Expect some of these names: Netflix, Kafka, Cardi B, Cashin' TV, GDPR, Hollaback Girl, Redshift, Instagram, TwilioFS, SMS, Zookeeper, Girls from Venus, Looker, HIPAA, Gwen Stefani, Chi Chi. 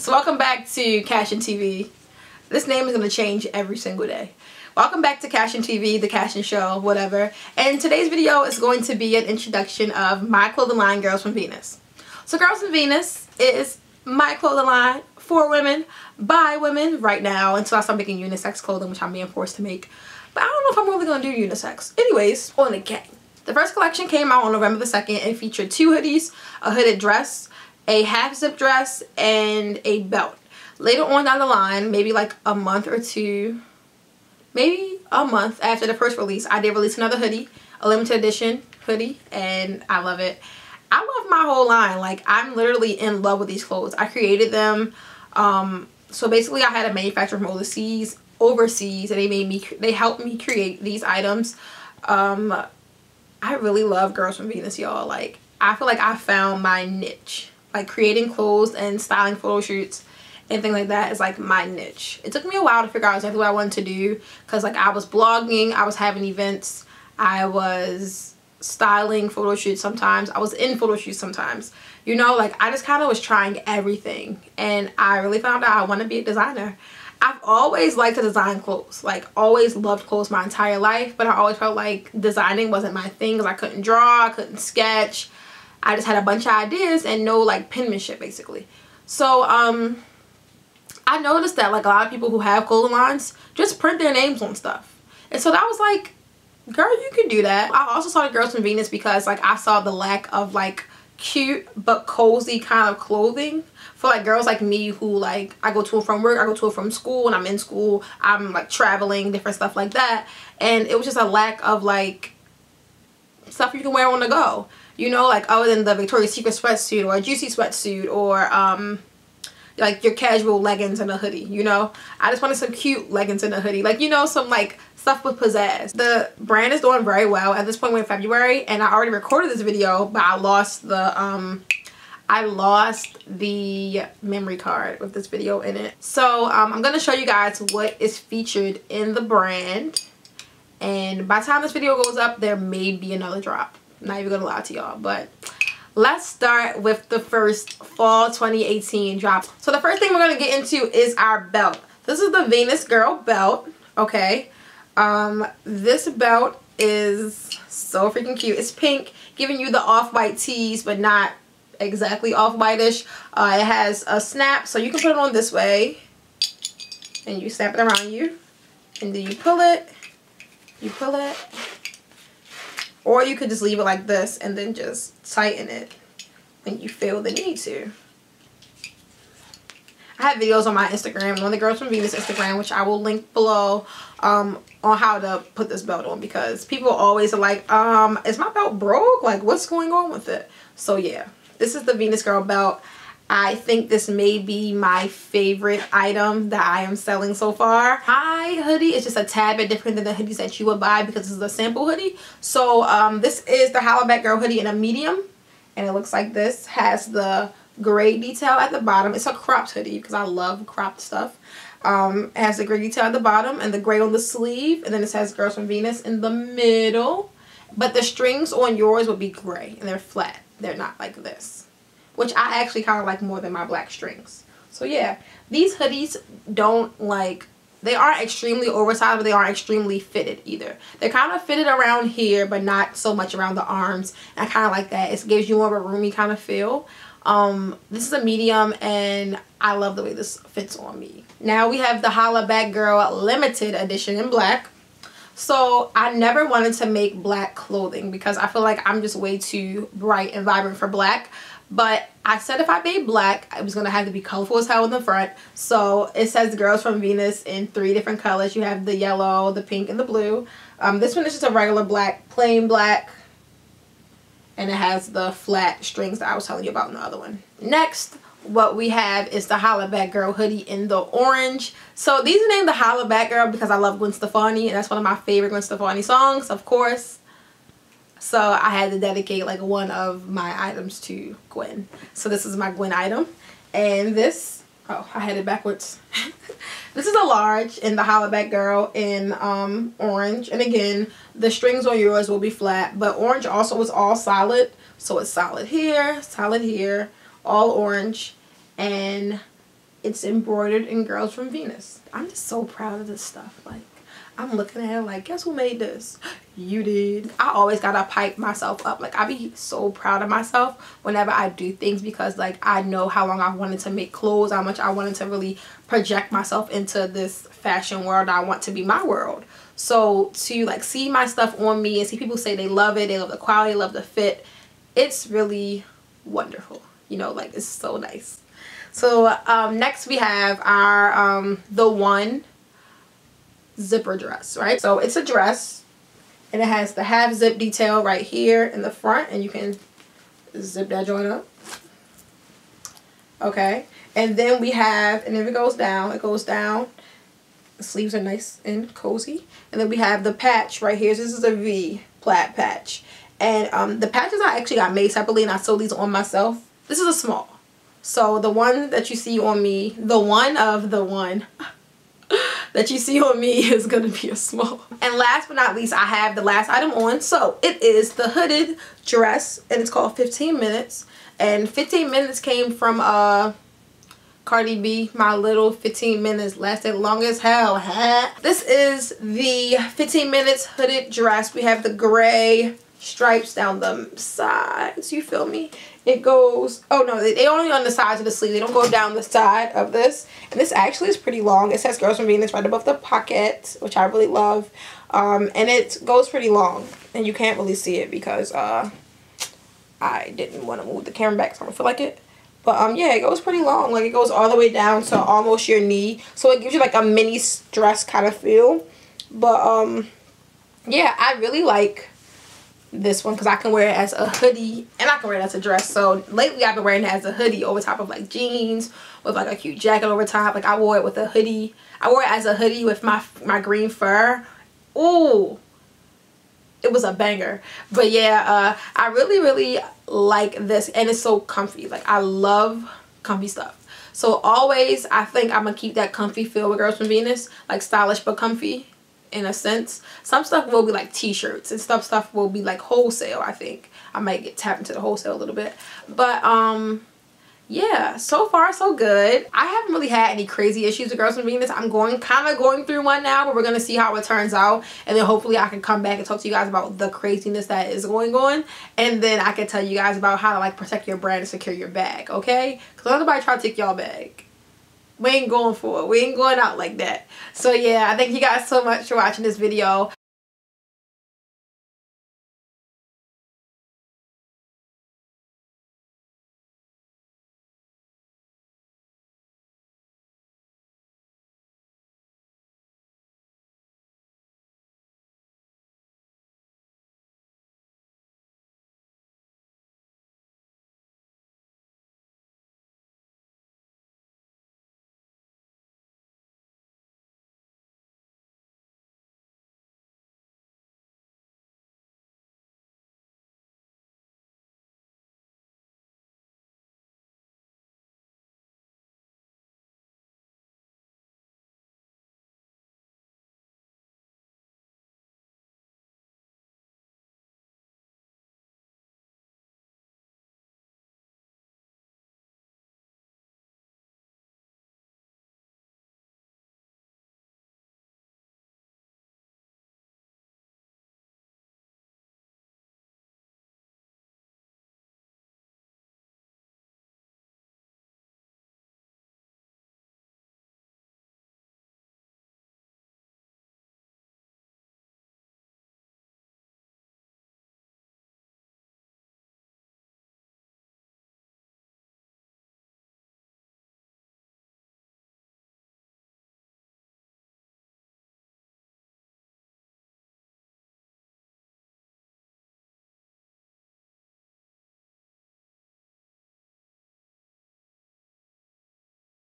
So welcome back to Cashin' TV. This name is going to change every single day. Welcome back to Cashin' TV, the Cashin' Show, whatever. And today's video is going to be an introduction of my clothing line, Girls from Venus. So Girls from Venus is my clothing line for women, by women right now, until I start making unisex clothing, which I'm being forced to make. But I don't know if I'm really going to do unisex. Anyways, on again. The first collection came out on November the 2nd and featured two hoodies, a hooded dress, a half-zip dress, and a belt. Later on down the line, maybe like a month or two, maybe a month after the first release, I did release another hoodie, a limited edition hoodie, and I love it. I love my whole line. Like, I'm literally in love with these clothes. I created them. So basically, I had a manufacturer from overseas, and they helped me create these items. I really love Girls from Venus, y'all. Like, I feel like I found my niche. Like, creating clothes and styling photo shoots and things like that is like my niche. It took me a while to figure out exactly what I wanted to do, because like I was blogging, I was having events, I was styling photo shoots sometimes, I was in photo shoots sometimes. You know, like I just kind of was trying everything, and I really found out I want to be a designer. I've always liked to design clothes, like always loved clothes my entire life, but I always felt like designing wasn't my thing because I couldn't draw, I couldn't sketch. I just had a bunch of ideas and no like penmanship basically. So I noticed that like a lot of people who have clothing lines just print their names on stuff. And so that was like, girl, you can do that. I also saw the Girls from Venus because like I saw the lack of like cute but cozy kind of clothing for like girls like me who like I go to and from work, I go to and from school, and I'm in school, I'm like traveling, different stuff like that. And it was just a lack of like stuff you can wear on the go. You know, like other than the Victoria's Secret sweatsuit or a Juicy sweatsuit or like your casual leggings and a hoodie, you know. I just wanted some cute leggings and a hoodie. Like, you know, some like stuff with pizzazz. The brand is doing very well. At this point we're in February and I already recorded this video, but I lost the memory card with this video in it. So I'm going to show you guys what is featured in the brand. And by the time this video goes up, there may be another drop. Not even gonna lie to y'all, but let's start with the first fall 2018 drop. So the first thing we're gonna get into is our belt. This is the Venus Girl belt, okay? This belt is so freaking cute. It's pink, giving you the off-white tees, but not exactly off-whitish. It has a snap, so you can put it on this way, and you snap it around you, and then you pull it. Or you could just leave it like this and then just tighten it when you feel the need to. I have videos on my Instagram, on the Girls from Venus Instagram, which I will link below, on how to put this belt on, because people always are like, is my belt broke? Like, what's going on with it? So yeah, this is the Venus Girl belt. I think this may be my favorite item that I am selling so far. My hoodie is just a tad bit different than the hoodies that you would buy because this is a sample hoodie. So this is the Hollaback Girl hoodie in a medium, and it looks like this. Has the gray detail at the bottom. It's a cropped hoodie because I love cropped stuff. It has the gray detail at the bottom and the gray on the sleeve, and then it says Girls from Venus in the middle. But the strings on yours would be gray and they're flat. They're not like this, which I actually kind of like more than my black strings. So yeah, these hoodies don't like, they aren't extremely oversized, but they aren't extremely fitted either. They're kind of fitted around here, but not so much around the arms. And I kind of like that. It gives you more of a roomy kind of feel. This is a medium, and I love the way this fits on me. Now we have the Hollaback Girl limited edition in black. So I never wanted to make black clothing because I feel like I'm just way too bright and vibrant for black. But I said if I made black, it was going to have to be colorful as hell in the front. So it says Girls from Venus in three different colors. You have the yellow, the pink, and the blue. This one is just a regular black, plain black. And it has the flat strings that I was telling you about in the other one. Next, what we have is the Hollaback Girl hoodie in the orange. So these are named the Hollaback Girl because I love Gwen Stefani. And that's one of my favorite Gwen Stefani songs, of course. So I had to dedicate like one of my items to Gwen. So this is my Gwen item. And this, oh, I had it backwards. This is a large in the Hollaback Girl in orange. And again, the strings on yours will be flat. But orange also is all solid. So it's solid here, all orange. And it's embroidered in Girls from Venus. I'm just so proud of this stuff. Like, I'm looking at it like, guess who made this? You did. I always gotta pipe myself up. Like, I be so proud of myself whenever I do things, because like, I know how long I wanted to make clothes, how much I wanted to really project myself into this fashion world I want to be my world. So to like see my stuff on me and see people say they love it, they love the quality, love the fit, it's really wonderful, you know, like it's so nice. So next we have our the one zipper dress, right? So it's a dress and it has the half zip detail right here in the front, and you can zip that joint up, okay? And then we have, and then it goes down, it goes down. The sleeves are nice and cozy, and then we have the patch right here. So this is a V plaid patch, and the patches I actually got made separately and I sewed these on myself. This is a small, so the one that you see on me, the one of the one that you see on me is gonna be a small. And last but not least, I have the last item on. So it is the hooded dress, and it's called 15 minutes, and 15 minutes came from Cardi B, my little 15 minutes lasted long as hell. This is the 15 minutes hooded dress. We have the gray stripes down the sides, you feel me? It goes, oh no, they only on the sides of the sleeve, they don't go down the side of this. And this actually is pretty long. It says Girls from Venus right above the pocket, which I really love. And it goes pretty long, and you can't really see it because I didn't want to move the camera back, so I don't feel like it. But yeah, it goes pretty long. Like, it goes all the way down to almost your knee, so it gives you like a mini dress kind of feel. But yeah, I really like this one because I can wear it as a hoodie and I can wear it as a dress. So lately I've been wearing it as a hoodie over top of like jeans with like a cute jacket over top. Like, I wore it with a hoodie, I wore it as a hoodie with my green fur. Ooh, it was a banger. But yeah, I really like this, and it's so comfy. Like, I love comfy stuff. So always, I think I'm gonna keep that comfy feel with Girls from Venus, like stylish but comfy in a sense. Some stuff will be like t-shirts and stuff will be like wholesale. I think I might get tapped into the wholesale a little bit, but yeah, so far so good. I haven't really had any crazy issues with Girls from Venus. I'm kind of going through one now, but we're gonna see how it turns out, and then hopefully I can come back and talk to you guys about the craziness that is going on, and then I can tell you guys about how to like protect your brand and secure your bag, okay? Because nobody try to take y'all bag. We ain't going for it. We ain't going out like that. So yeah, I thank you guys so much for watching this video.